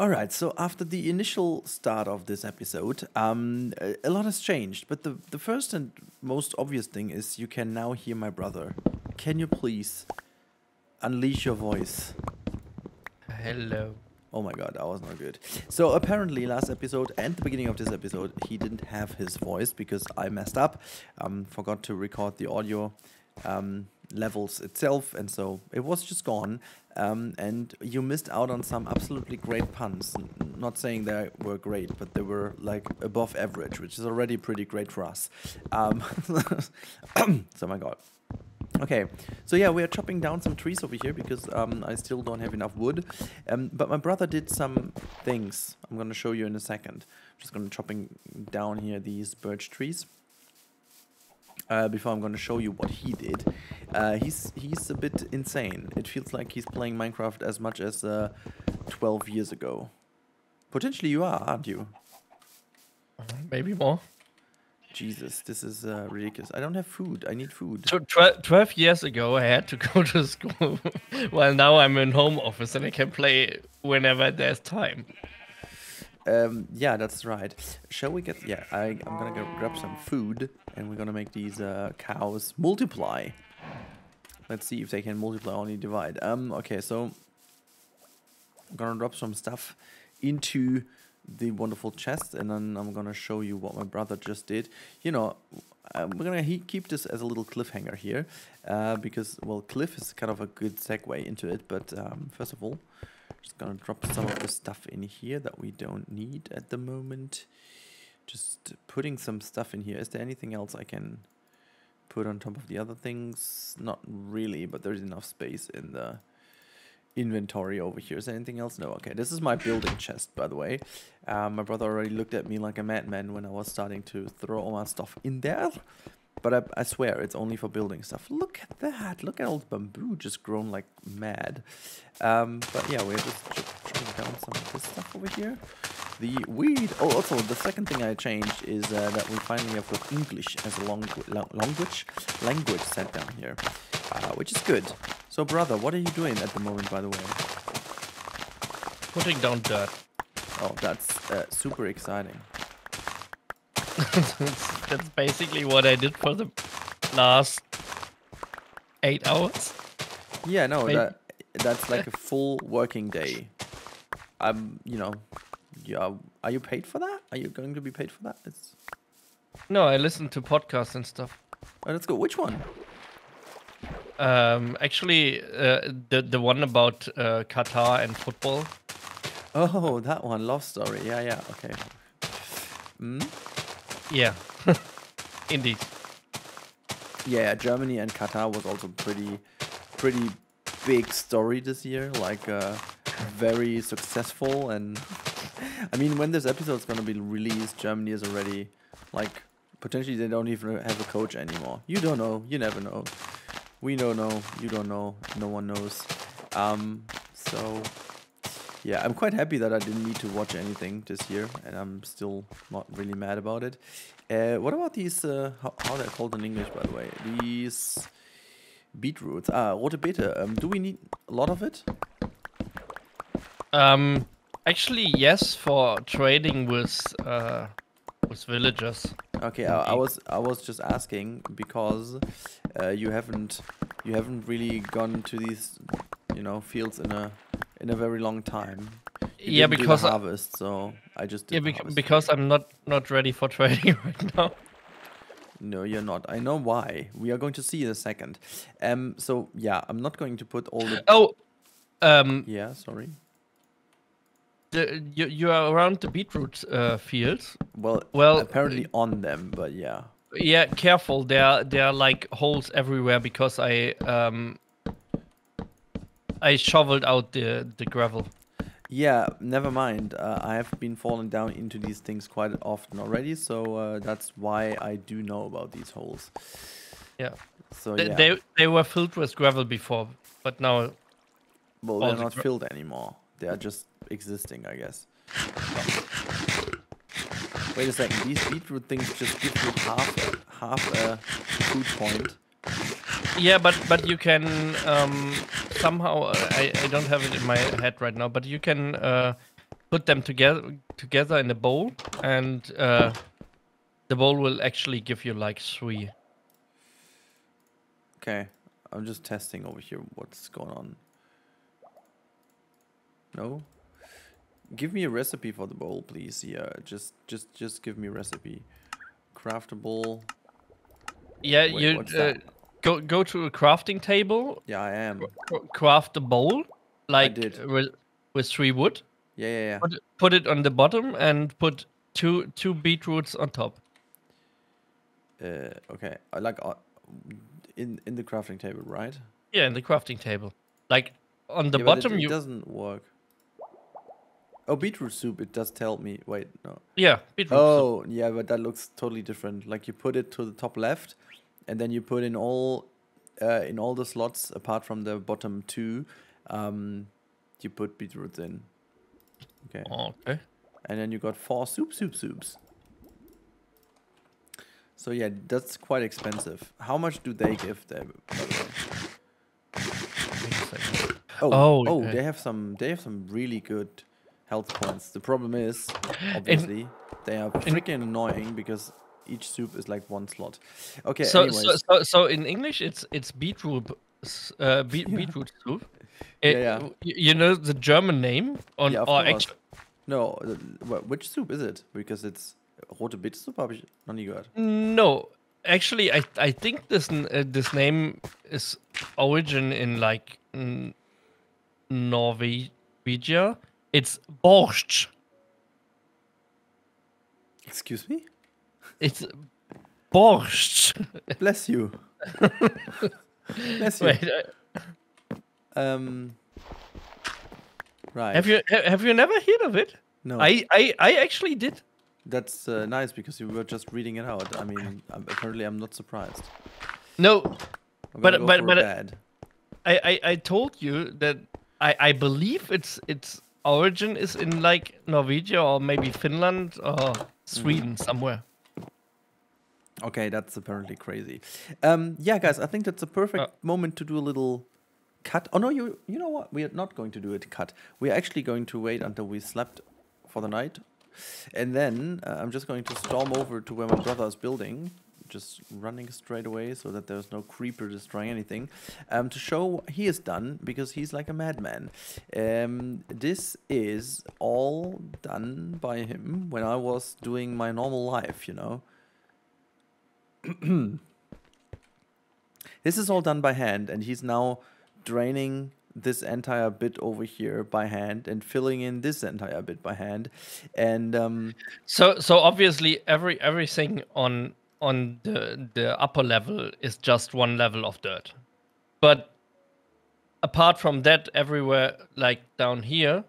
Alright, so after the initial start of this episode, a lot has changed, but the first and most obvious thing is you can now hear my brother. Can you please unleash your voice? Hello. Oh my god, that was not good. So apparently last episode and the beginning of this episode, he didn't have his voice because I messed up, forgot to record the audio levels itself, and so it was just gone, and you missed out on some absolutely great puns. Not saying they were great, but they were like above average, which is already pretty great for us. So my god. Okay, so yeah, we are chopping down some trees over here because I still don't have enough wood, but my brother did some things I'm gonna show you in a second. I'm just gonna chopping down here these birch trees. Before I'm gonna show you what he did, he's a bit insane. It feels like he's playing Minecraft as much as 12 years ago. Potentially you are, aren't you? Maybe more. Jesus, this is ridiculous. I don't have food. I need food. 12 years ago, I had to go to school. Well, now I'm in home office and I can play whenever there's time. Yeah, that's right. Shall we get... Yeah, I'm gonna go grab some food and we're gonna make these cows multiply. Let's see if they can multiply or only divide. Okay, so I'm gonna drop some stuff into the wonderful chest and then I'm gonna show you what my brother just did. You know, we're gonna keep this as a little cliffhanger here, because, well, cliff is kind of a good segue into it, but first of all, just gonna drop some of the stuff in here that we don't need at the moment. Just putting some stuff in here. Is there anything else I can put on top of the other things? Not really, but there's enough space in the inventory over here. Is there anything else? No, okay. This is my building chest, by the way. My brother already looked at me like a madman when I was starting to throw all my stuff in there. But I swear, it's only for building stuff. Look at that. Look at old bamboo just grown like mad. But yeah, we're just chopping down some of this stuff over here. The weed. Oh, also, the second thing I changed is that we finally have got English as a language set down here, which is good. So, brother, what are you doing at the moment, by the way? Putting down dirt. Oh, that's super exciting. That's basically what I did for the last 8 hours. Yeah, no, that's like a full working day. You know, are you paid for that? Are you going to be paid for that? No, I listen to podcasts and stuff. Oh, let's go. Which one? Actually, the one about Qatar and football. Oh, that one, Love Story. Yeah, yeah. Okay. Hmm. Yeah, indeed. Yeah, Germany and Qatar was also pretty big story this year. Like, very successful. And I mean, when this episode's gonna be released, Germany is already like potentially they don't even have a coach anymore. You don't know. You never know. We don't know. You don't know. No one knows. So yeah, I'm quite happy that I didn't need to watch anything this year, and I'm still not really mad about it. What about these, how they're called in English, by the way? These beetroots. Ah, rote Beete. Do we need a lot of it? Actually, yes, for trading with villagers. Okay, I was just asking because you haven't really gone to these, you know, fields in a very long time. You didn't because do the harvest, so I just did because I'm not ready for trading right now. No, you're not. I know why. We are going to see in a second. So yeah, I'm not going to put all the yeah, sorry. You are around the beetroot fields. Well, apparently on them, but yeah. Yeah, careful. There are like holes everywhere because I shoveled out the gravel. Yeah, never mind. I have been falling down into these things quite often already, so that's why I do know about these holes. Yeah. So they were filled with gravel before, but now. Well, they're not filled anymore. They are just existing, I guess. Wait a second. These beetroot things just give you half a food point. Yeah, but you can somehow I don't have it in my head right now, but you can put them together in a bowl, and the bowl will actually give you like 3. Okay, I'm just testing over here what's going on. No, give me a recipe for the bowl, please. Yeah, just give me a recipe. Craftable. Yeah, wait, you go to a crafting table. Yeah, I am. Craft the bowl, like with 3 wood. Yeah, yeah, yeah. Put it on the bottom and put two beetroots on top. Okay, like in the crafting table, right? Yeah, in the crafting table, like on the bottom. But it doesn't work. Oh, beetroot soup. It does tell me. Wait, no. Yeah, beetroot soup. Oh, yeah, but that looks totally different. Like you put it to the top left, and then you put in all the slots apart from the bottom 2. You put beetroots in. Okay. Okay. And then you got 4 soups. So yeah, that's quite expensive. How much do they give them? Oh, okay. They have some really good health points. The problem is, obviously, they are freaking annoying because each soup is like 1 slot. Okay. So in English, it's beetroot. Beetroot soup. You know the German name on our actual... No, which soup is it? Because it's rote Beetrootsuppe, habe ich noch nie gehört. No, actually, I think this name is origin in like Norwegia. It's Borscht. Excuse me? It's Borscht. Bless you. Bless you. Wait, right. Have you never heard of it? No. I actually did. That's nice because you were just reading it out. I mean, apparently I'm not surprised. No. But I told you that I believe its origin is in like Norwegia or maybe Finland or Sweden somewhere. Okay, that's apparently crazy. Yeah, guys, I think that's a perfect moment to do a little cut. Oh, no, you know what? We are not going to do a cut. We are actually going to wait until we slept for the night. And then I'm just going to storm over to where my brother is building. Just running straight away so that there's no creeper destroying anything. To show what he has done, because he's like a madman. This is all done by him when I was doing my normal life, you know. This is all done by hand, and he's now draining this entire bit over here by hand and filling in this entire bit by hand, and so obviously everything on the upper level is just 1 level of dirt, but apart from that, everywhere like down here,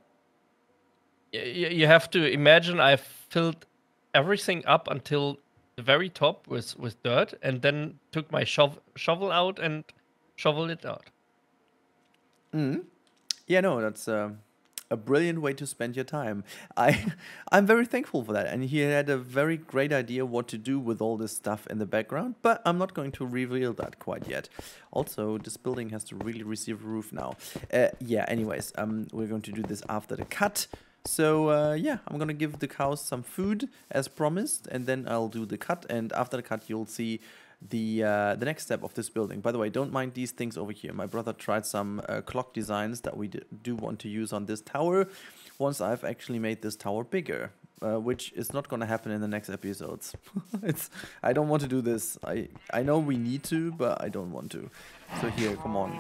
you have to imagine I've filled everything up until the very top with dirt, and then took my shovel out and shoveled it out. Mm. Yeah, no, that's a brilliant way to spend your time. I'm very thankful for that, and he had a very great idea what to do with all this stuff in the background, but I'm not going to reveal that quite yet. Also, this building has to really receive a roof now. Yeah, anyways, we're going to do this after the cut. So, yeah, I'm going to give the cows some food, as promised, and then I'll do the cut, and after the cut you'll see the next step of this building. By the way, don't mind these things over here. My brother tried some clock designs that we do want to use on this tower, once I've actually made this tower bigger, which is not going to happen in the next episodes. I don't want to do this. I know we need to, but I don't want to. So here, come on,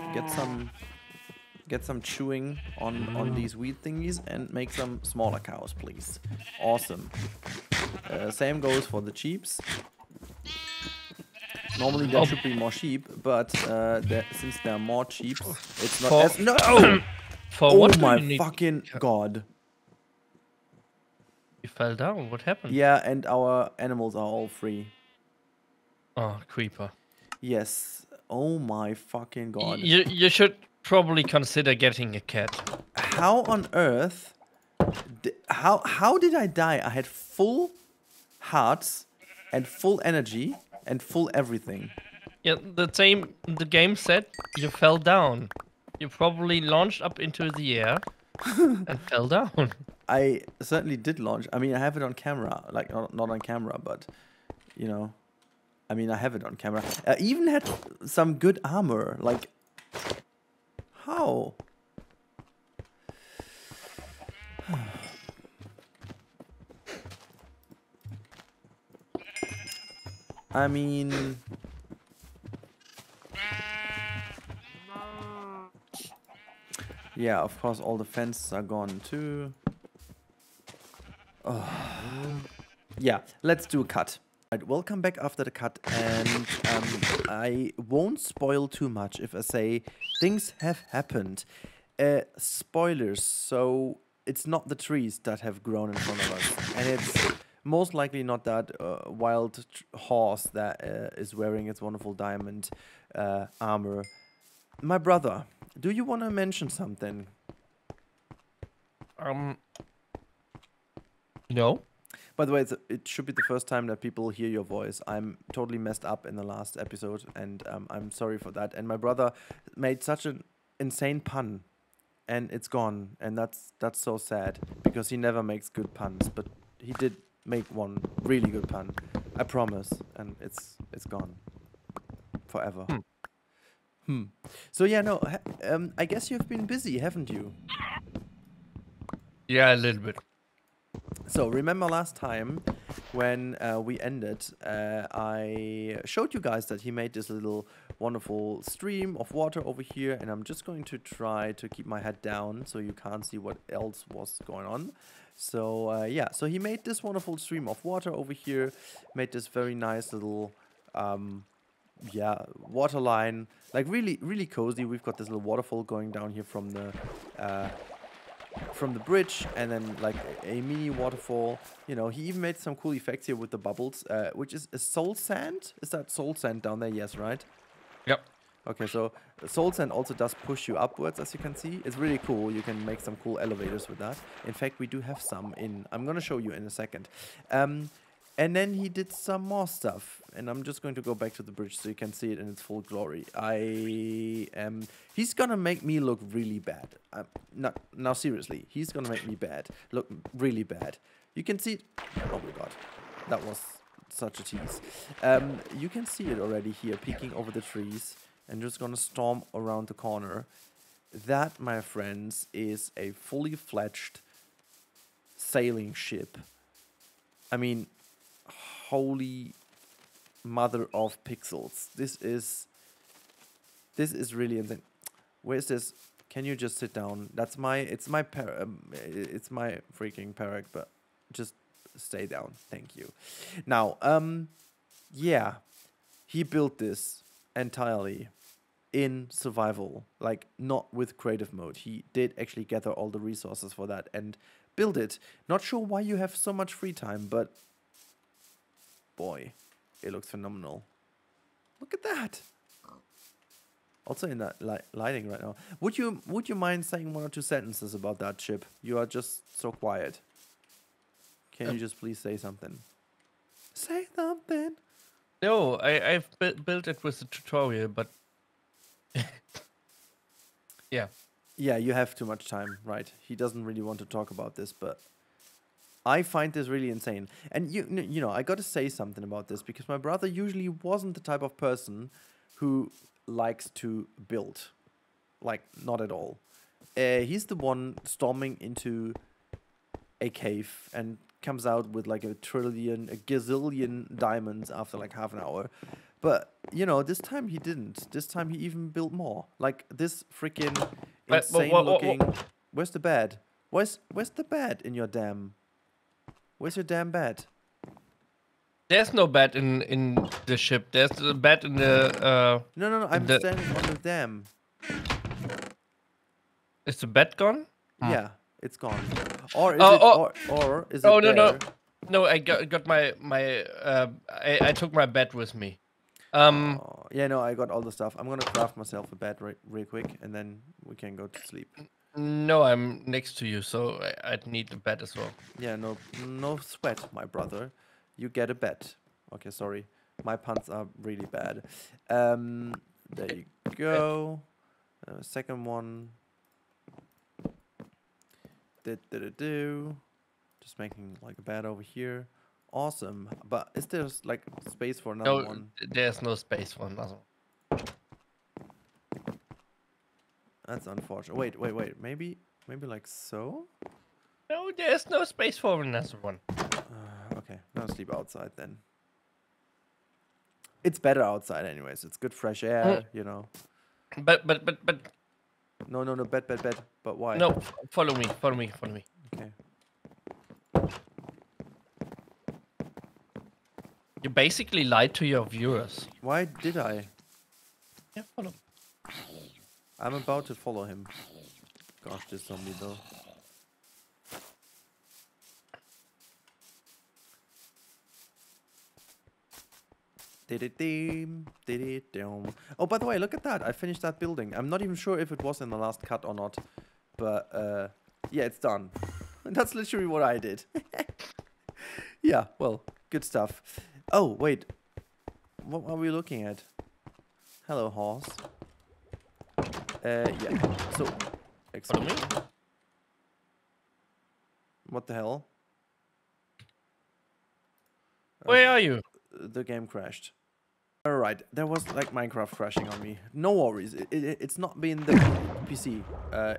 get some chewing on these weed thingies and make some smaller cows, please. Awesome. Same goes for the sheeps. Normally there should be more sheep, but since there are more sheep, it's not as... No! For what? Oh my fucking god. You fell down, what happened? Yeah, and our animals are all free. Oh, creeper. Yes. Oh my fucking god. You should... probably consider getting a cat. How on earth? How did I die? I had full hearts and full energy and full everything. Yeah, the game said you fell down. You probably launched up into the air and fell down. I certainly did launch. I mean, I have it on camera, like not on camera, but you know, I mean, I have it on camera. I even had some good armor. Like, how? I mean, yeah, of course, all the fences are gone too. Oh. Yeah, let's do a cut. Right, we'll come back after the cut, and I won't spoil too much if I say things have happened. Spoilers, so it's not the trees that have grown in front of us, and it's most likely not that wild horse that is wearing its wonderful diamond armor. My brother, do you want to mention something? No. By the way, it should be the first time that people hear your voice. I'm totally messed up in the last episode, and I'm sorry for that. And my brother made such an insane pun, and it's gone. And that's so sad, because he never makes good puns, but he did make one really good pun, I promise, and it's gone forever. So yeah, no, I guess you've been busy, haven't you? Yeah, a little bit. So remember last time when we ended, I showed you guys that he made this little wonderful stream of water over here, and I'm just going to try to keep my head down so you can't see what else was going on. So yeah, so he made this wonderful stream of water over here, made this very nice little yeah, water line, like really cozy. We've got this little waterfall going down here from the bridge, and then like a mini waterfall. You know, he even made some cool effects here with the bubbles, which is soul sand. Is that soul sand down there? Yes, right? Yep. Okay, so soul sand also does push you upwards, as you can see. It's really cool. You can make some cool elevators with that. In fact, we do have some in. I'm going to show you in a second. And then he did some more stuff, and I'm just going to go back to the bridge so you can see it in its full glory. He's gonna make me look really bad. Now seriously, he's gonna make me bad. Look really bad. You can see it. Oh my god, that was such a tease. You can see it already here, peeking over the trees, and just gonna storm around the corner. That, my friends, is a fully fledged sailing ship. I mean, holy mother of pixels. This is really insane. Where is this? Can you just sit down? It's my freaking parrot, but just stay down. Thank you. Now, yeah, he built this entirely in survival, like not with creative mode. He did actually gather all the resources for that and build it. Not sure why you have so much free time, but boy, it looks phenomenal. Look at that. Also in that lighting right now. Would you mind saying one or two sentences about that ship? You are just so quiet. Can you just please say something? Say something. No, I've built it with the tutorial, but yeah. Yeah, you have too much time, right? He doesn't really want to talk about this, but I find this really insane. And you know, I got to say something about this, because my brother usually wasn't the type of person who likes to build, like not at all. He's the one storming into a cave and comes out with like a gazillion diamonds after like half an hour. But you know, this time he didn't. This time he even built more. Like this freaking insane looking. Where's the bed? Where's the bed in your damn? Where's your damn bed? There's no bed in the ship. There's a bed in the. No. I'm standing on the dam. Is the bed gone? Yeah, it's gone. Or is it? Oh no there? No! I got my. I took my bed with me. Yeah, no, I got all the stuff. I'm gonna craft myself a bed real quick, and then we can go to sleep. No, I'm next to you, so I'd need the bed as well. Yeah, no sweat, my brother. You get a bed. Okay, sorry, my puns are really bad. There you go. Second one. Just making like a bed over here. Awesome. But is there like space for another one? There's no space for another one. That's unfortunate. Wait, wait, wait. Maybe like so? No, there's no space for another one. Okay, now sleep outside then. It's better outside anyways. It's good fresh air, you know. But. No, bed. But why? No, follow me. Okay. You basically lied to your viewers. Why did I? Yeah, follow. I'm about to follow him. Gosh, this zombie though. Oh, by the way, look at that. I finished that building. I'm not even sure if it was in the last cut or not. But, yeah, it's done. And that's literally what I did. Yeah, well, good stuff. Oh, wait. What are we looking at? Hello, horse. Yeah. So, excuse me. What the hell? Where are you? The game crashed. Alright, there was like Minecraft crashing on me. No worries, it's not been the PC.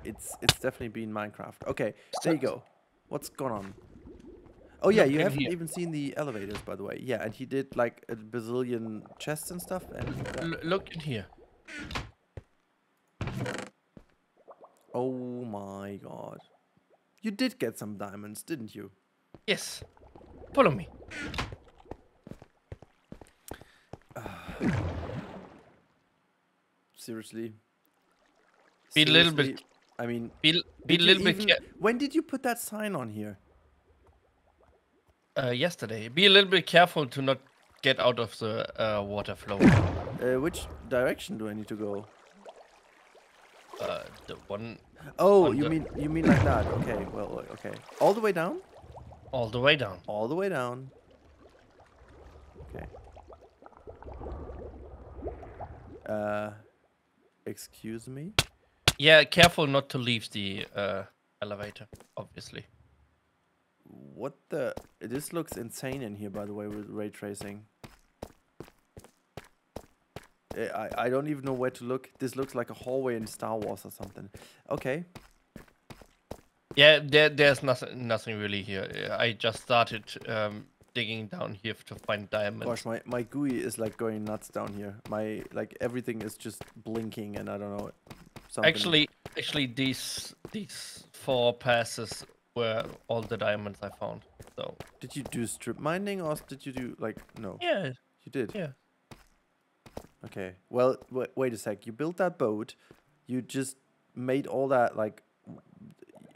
It's definitely been Minecraft. Okay, there you go. What's going on? Oh yeah, you haven't even seen the elevators, by the way. Yeah, and he did like a bazillion chests and stuff. And look in here. Oh my god. You did get some diamonds, didn't you? Yes. Follow me. Seriously? Be a little bit... I mean... Be a little bit... When did you put that sign on here? Yesterday. Be a little bit careful to not get out of the water flow. Which direction do I need to go? The one... Oh, you mean like that. Okay, well, okay. All the way down? All the way down. All the way down. Okay. Excuse me? Yeah, careful not to leave the elevator, obviously. What the... This looks insane in here, by the way, with ray tracing. I don't even know where to look. This looks like a hallway in Star Wars or something. Okay. Yeah, there's nothing really here. I just started digging down here to find diamonds. Gosh, my GUI is like going nuts down here. My like everything is just blinking, and I don't know. Something. Actually, these four passes were all the diamonds I found. So. Did you do strip mining, or did you do like no? Yeah. You did. Yeah. Okay. Well, wait a sec. You built that boat. You just made all that like.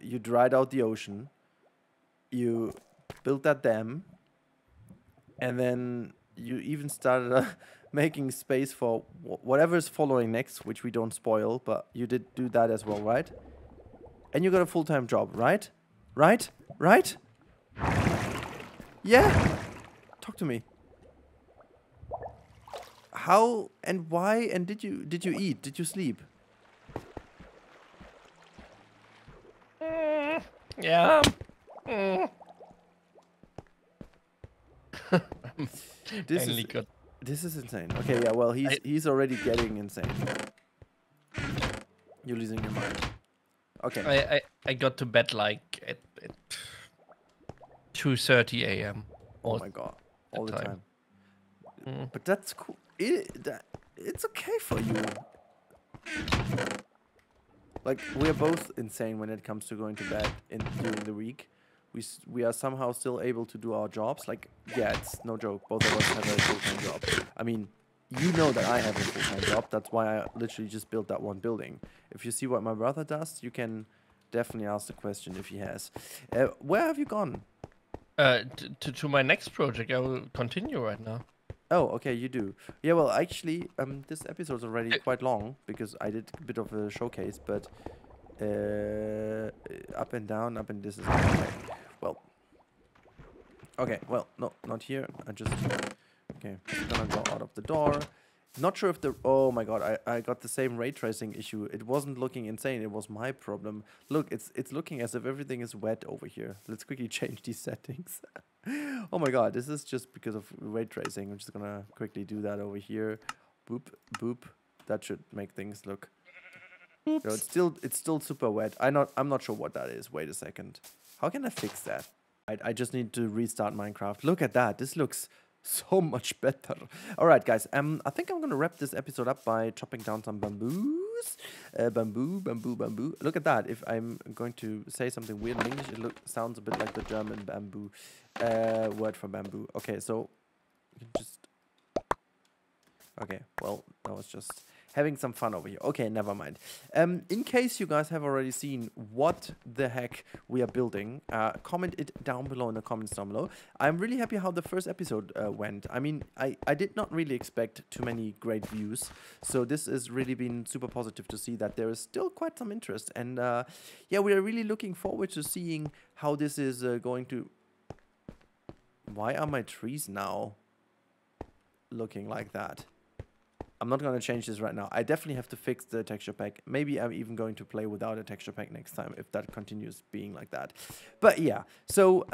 You dried out the ocean. You built that dam. And then you even started making space for whatever is following next, which we don't spoil, but you did do that as well, right? And you got a full-time job, right? Right? Yeah? Talk to me. How and why and did you eat? Did you sleep? Yeah. This is insane. Okay, yeah, well, he's already getting insane. You're losing your mind. Okay. I got to bed like at 2:30 a.m. Oh my god, all the time. But that's cool. It's okay for you. Like, we're both insane when it comes to going to bed during the week. We are somehow still able to do our jobs. Like, yeah, it's no joke. Both of us have a full-time job. I mean, you know that I have a full-time job. That's why I literally just built that one building. If you see what my brother does, you can definitely ask the question if he has. Where have you gone? To my next project. I will continue right now. Oh, okay, you do. Yeah, well, actually, this episode's already quite long because I did a bit of a showcase, but up and down, up and this is... Okay, well, no, not here. I just... Okay, I'm gonna go out of the door. Not sure if the... Oh my god, I got the same ray tracing issue. It wasn't looking insane, it was my problem. Look, it's looking as if everything is wet over here. Let's quickly change these settings. Oh my god, this is just because of ray tracing. I'm just gonna quickly do that over here. Boop, boop. That should make things look... Oops. So it's still super wet. I'm not sure what that is. Wait a second. How can I fix that? I just need to restart Minecraft. Look at that. This looks so much better. All right, guys. I think I'm gonna wrap this episode up by chopping down some bamboos. Bamboo. Look at that. If I'm going to say something weird in English, it sounds a bit like the German bamboo word for bamboo. Okay, so just. Okay, well, that was just having some fun over here. Okay, never mind. In case you guys have already seen what the heck we are building, comment it down below in the comments down below. I'm really happy how the first episode went. I mean, I did not really expect too many great views. So this has really been super positive to see that there is still quite some interest. And yeah, we are really looking forward to seeing how this is going to... Why are my trees now looking like that? I'm not going to change this right now. I definitely have to fix the texture pack. Maybe I'm even going to play without a texture pack next time if that continues being like that. But yeah, so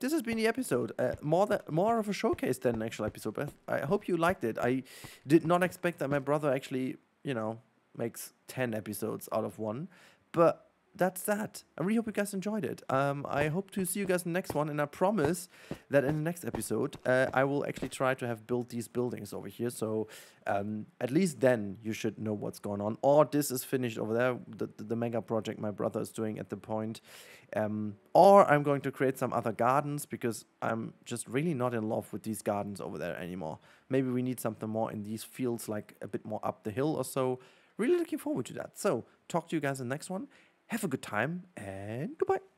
this has been the episode. More of a showcase than an actual episode. But I hope you liked it. I did not expect that my brother actually, you know, makes 10 episodes out of one. But that's that. I really hope you guys enjoyed it. I hope to see you guys in the next one, and I promise that in the next episode I will actually try to have built these buildings over here, so at least then you should know what's going on. Or this is finished over there, the mega project my brother is doing at the point. Or I'm going to create some other gardens, because I'm just really not in love with these gardens over there anymore. Maybe we need something more in these fields, like a bit more up the hill or so. Really looking forward to that. So talk to you guys in the next one. Have a good time, and goodbye.